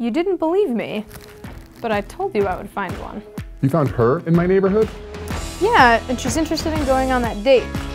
You didn't believe me, but I told you I would find one. You found her in my neighborhood? Yeah, and she's interested in going on that date.